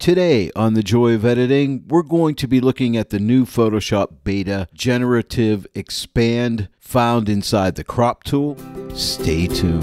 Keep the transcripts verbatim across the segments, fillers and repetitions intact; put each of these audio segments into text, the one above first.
Today on The Joy of Editing, we're going to be looking at the new Photoshop Beta Generative Expand found inside the Crop tool. Stay tuned.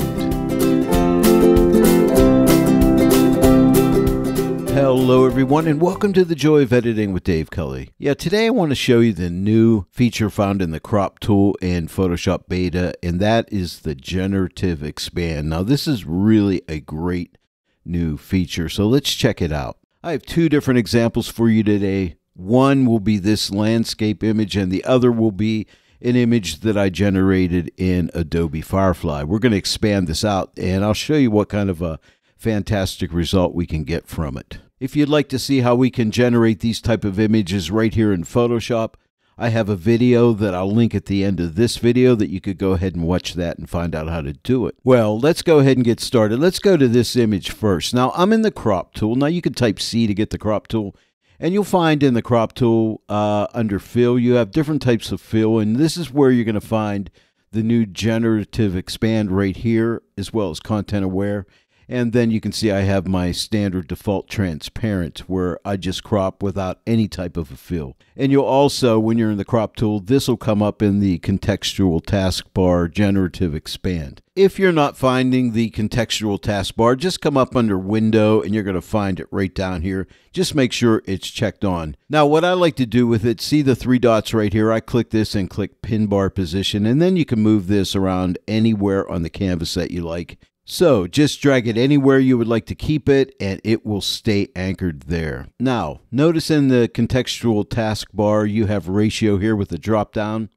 Hello everyone and welcome to The Joy of Editing with Dave Kelly. Yeah, today I want to show you the new feature found in the Crop tool in Photoshop Beta, and that is the Generative Expand. Now this is really a great new feature, so let's check it out. I have two different examples for you today. One will be this landscape image and the other will be an image that I generated in Adobe Firefly. We're going to expand this out and I'll show you what kind of a fantastic result we can get from it. If you'd like to see how we can generate these type of images right here in Photoshop, I have a video that I'll link at the end of this video that you could go ahead and watch that and find out how to do it. Well, let's go ahead and get started. Let's go to this image first. Now, I'm in the Crop tool. Now, you can type C to get the Crop tool. And you'll find in the Crop tool uh, under Fill, you have different types of fill. And this is where you're going to find the new Generative Expand right here, as well as Content Aware. And then you can see I have my standard default transparent where I just crop without any type of a fill. And you'll also, when you're in the Crop tool, this will come up in the contextual taskbar Generative Expand. If you're not finding the contextual taskbar, just come up under Window and you're going to find it right down here. Just make sure it's checked on. Now what I like to do with it, see the three dots right here, I click this and click Pin Bar Position, and then you can move this around anywhere on the canvas that you like. So just drag it anywhere you would like to keep it and it will stay anchored there. Now, notice in the contextual taskbar, you have ratio here with the drop down.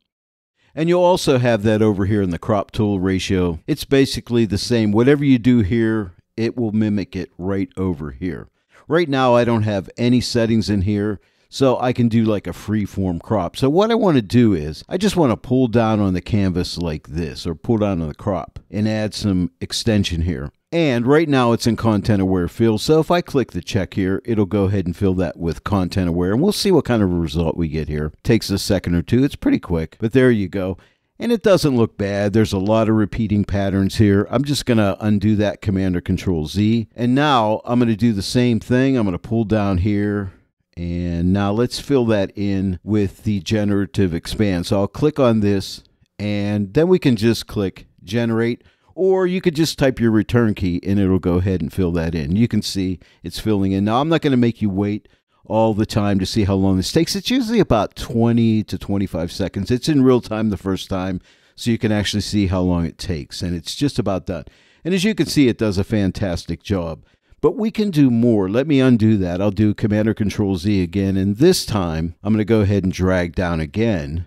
And you'll also have that over here in the Crop tool, ratio. It's basically the same. Whatever you do here, it will mimic it right over here. Right now, I don't have any settings in here, so I can do like a freeform crop. So what I want to do is I just want to pull down on the canvas like this, or pull down on the crop and add some extension here. And right now it's in Content Aware Fill. So if I click the check here, it'll go ahead and fill that with Content Aware. And we'll see what kind of result we get here. Takes a second or two. It's pretty quick, but there you go. And it doesn't look bad. There's a lot of repeating patterns here. I'm just going to undo that, Command or Control Z. And now I'm going to do the same thing. I'm going to pull down here. And now let's fill that in with the Generative Expand. So I'll click on this and then we can just click Generate, or you could just type your return key and it'll go ahead and fill that in. You can see it's filling in. Now I'm not going to make you wait all the time to see how long this takes. It's usually about twenty to twenty-five seconds. It's in real time the first time, so you can actually see how long it takes. And it's just about done. And as you can see, it does a fantastic job. But we can do more. Let me undo that. I'll do Command or Control Z again. And this time, I'm going to go ahead and drag down again,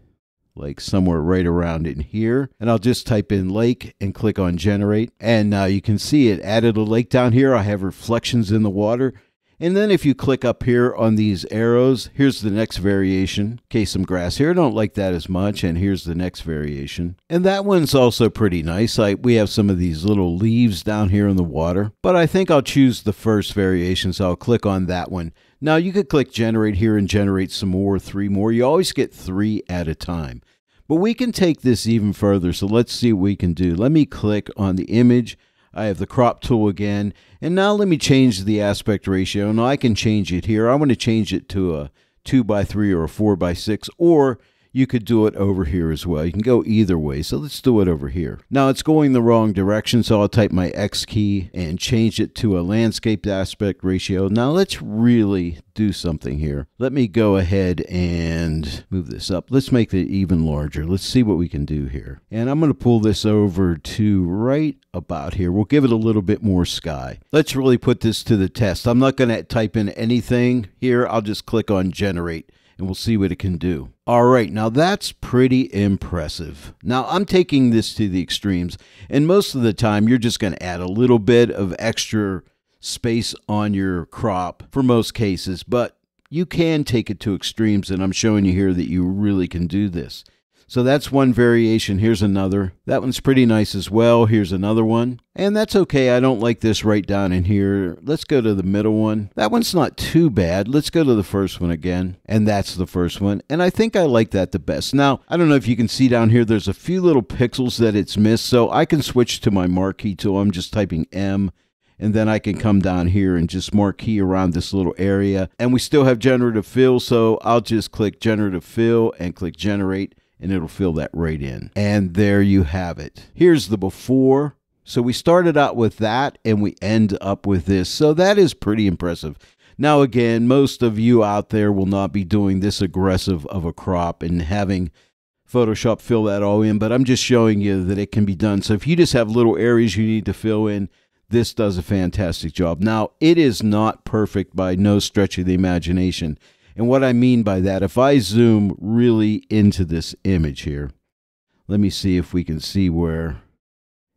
like somewhere right around in here. And I'll just type in lake and click on Generate. And now you can see it added a lake down here. I have reflections in the water. And then if you click up here on these arrows, here's the next variation. Okay, some grass here. I don't like that as much. And here's the next variation. And that one's also pretty nice. I, we have some of these little leaves down here in the water. But I think I'll choose the first variation, so I'll click on that one. Now you could click Generate here and generate some more, three more. You always get three at a time. But we can take this even further, so let's see what we can do. Let me click on the image. I have the Crop tool again, and now let me change the aspect ratio. Now I can change it here. I want to change it to a two by three or a four by six, or you could do it over here as well. You can go either way, so let's do it over here. Now it's going the wrong direction, so I'll type my X key and change it to a landscape aspect ratio. Now let's really do something here. Let me go ahead and move this up. Let's make it even larger. Let's see what we can do here. And I'm going to pull this over to right about here. We'll give it a little bit more sky. Let's really put this to the test. I'm not going to type in anything here. I'll just click on Generate and we'll see what it can do. All right, now that's pretty impressive. Now I'm taking this to the extremes, and most of the time you're just going to add a little bit of extra space on your crop for most cases, but you can take it to extremes, and I'm showing you here that you really can do this. So that's one variation. Here's another. That one's pretty nice as well. Here's another one. And that's okay. I don't like this right down in here. Let's go to the middle one. That one's not too bad. Let's go to the first one again. And that's the first one. And I think I like that the best. Now, I don't know if you can see down here, there's a few little pixels that it's missed. So I can switch to my marquee tool. I'm just typing M. And then I can come down here and just marquee around this little area. And we still have generative fill, so I'll just click generative fill and click generate, and it'll fill that right in. And there you have it. Here's the before. So we started out with that and we end up with this. So that is pretty impressive. Now, again, most of you out there will not be doing this aggressive of a crop and having Photoshop fill that all in, but I'm just showing you that it can be done. So if you just have little areas you need to fill in, this does a fantastic job. Now, it is not perfect by no stretch of the imagination. And what I mean by that, if I zoom really into this image here, let me see if we can see where.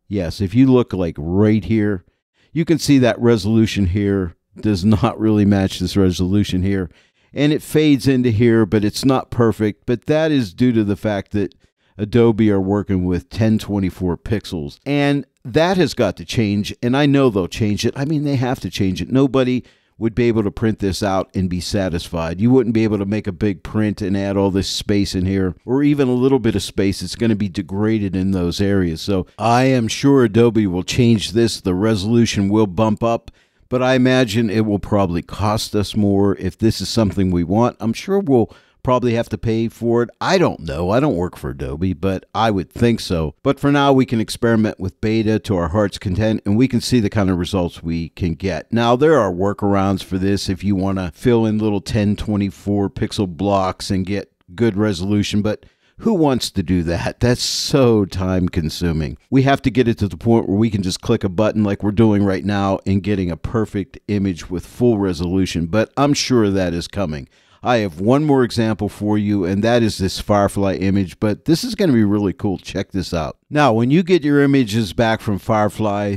Yes, if you look like right here, you can see that resolution here does not really match this resolution here. And it fades into here, but it's not perfect. But that is due to the fact that Adobe are working with ten twenty-four pixels. And that has got to change. And I know they'll change it. I mean, they have to change it. Nobody would be able to print this out and be satisfied. You wouldn't be able to make a big print and add all this space in here, or even a little bit of space. It's going to be degraded in those areas. So I am sure Adobe will change this. The resolution will bump up, but I imagine it will probably cost us more if this is something we want. I'm sure we'll probably have to pay for it. I don't know. I don't work for Adobe, but I would think so. But for now, we can experiment with beta to our heart's content, and we can see the kind of results we can get. Now, there are workarounds for this if you want to fill in little ten twenty-four pixel blocks and get good resolution, but who wants to do that? That's so time consuming. We have to get it to the point where we can just click a button like we're doing right now and getting a perfect image with full resolution, but I'm sure that is coming. I have one more example for you, and that is this Firefly image, but this is going to be really cool. Check this out. Now, when you get your images back from Firefly,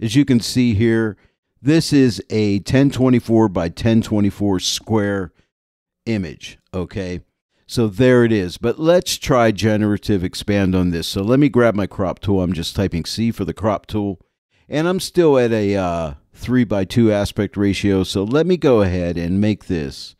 as you can see here, this is a ten twenty-four by ten twenty-four square image, okay? So there it is, but let's try generative expand on this. So let me grab my crop tool. I'm just typing C for the crop tool, and I'm still at a uh, three by two aspect ratio, so let me go ahead and make this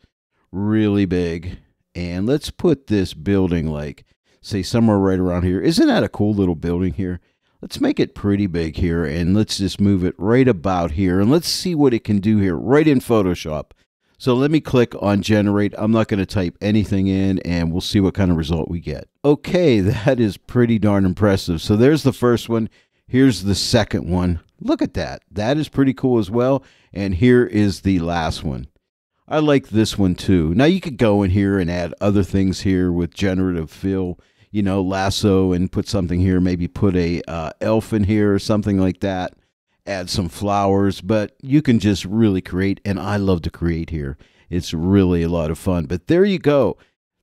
really big, and let's put this building like, say, somewhere right around here. Isn't that a cool little building here? Let's make it pretty big here, and let's just move it right about here, and let's see what it can do here right in Photoshop. So let me click on generate. I'm not going to type anything in, and we'll see what kind of result we get. Okay, that is pretty darn impressive. So there's the first one. Here's the second one. Look at that. That is pretty cool as well, and here is the last one. I like this one too. Now you could go in here and add other things here with generative fill, you know, lasso, and put something here, maybe put a uh, elf in here or something like that, add some flowers, but you can just really create, and I love to create here. It's really a lot of fun, but there you go.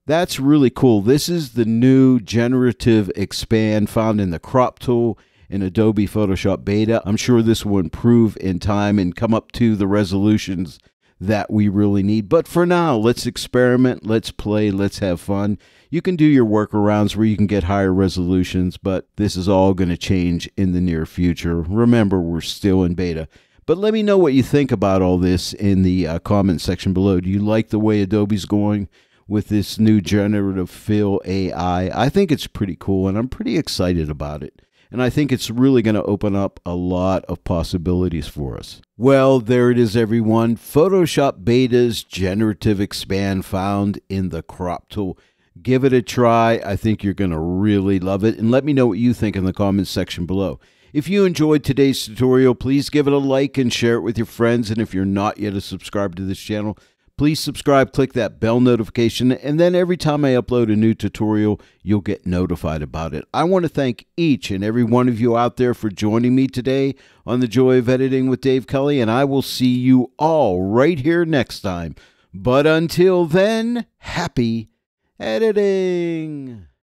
That's really cool. This is the new generative expand found in the crop tool in Adobe Photoshop beta. I'm sure this will improve in time and come up to the resolutions that we really need. But for now, let's experiment, let's play, let's have fun. You can do your workarounds where you can get higher resolutions, but this is all going to change in the near future. Remember, we're still in beta. But let me know what you think about all this in the uh, comment section below. Do you like the way Adobe's going with this new generative fill A I? I think it's pretty cool, and I'm pretty excited about it. And I think it's really going to open up a lot of possibilities for us. Well, there it is, everyone. Photoshop beta's generative expand found in the crop tool. Give it a try. I think you're going to really love it. And let me know what you think in the comments section below. If you enjoyed today's tutorial, please give it a like and share it with your friends. And if you're not yet subscribed to this channel, please subscribe, click that bell notification, and then every time I upload a new tutorial, you'll get notified about it. I want to thank each and every one of you out there for joining me today on The Joy of Editing with Dave Kelly, and I will see you all right here next time. But until then, happy editing!